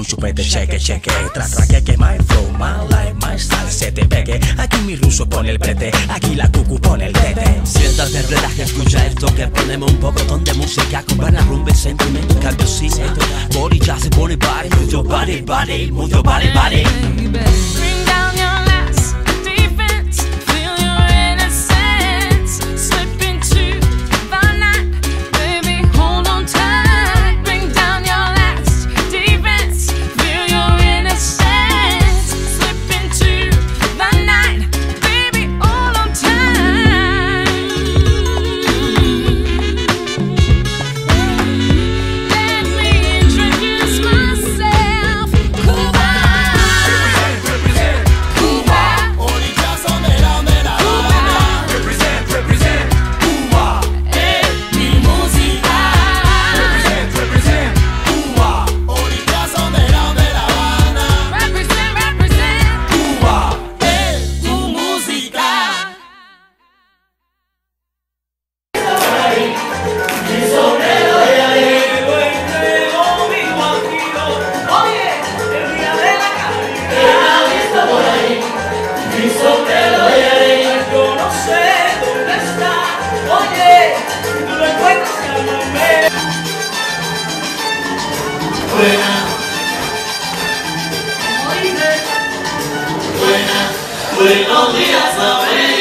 Unë që pejte qeke qeke Tratra keke my flow, my life, my style Se te peque, aquí mi ruso pone el prete Aquí la cucu pone el tete Sientas de ruedas que escucha el toque Ponemos un pocotón de música Con buena rumba y sentimiento cambiosito Body jazz y body body Move your body, body, move your body, body Bring down your last defense Feel your innocence Slip into the night Baby, hold on tight Bring down your last defense Feel your innocence Slip into the night Baby, hold on tight Let me introduce myself Cuba Represent, Cuba Only just on the down and out Cuba Represent, represent, Cuba Es mi música Represent, represent, Cuba Only just on the down de La Habana Represent, represent Cuba Es tu música Buenos días, amén.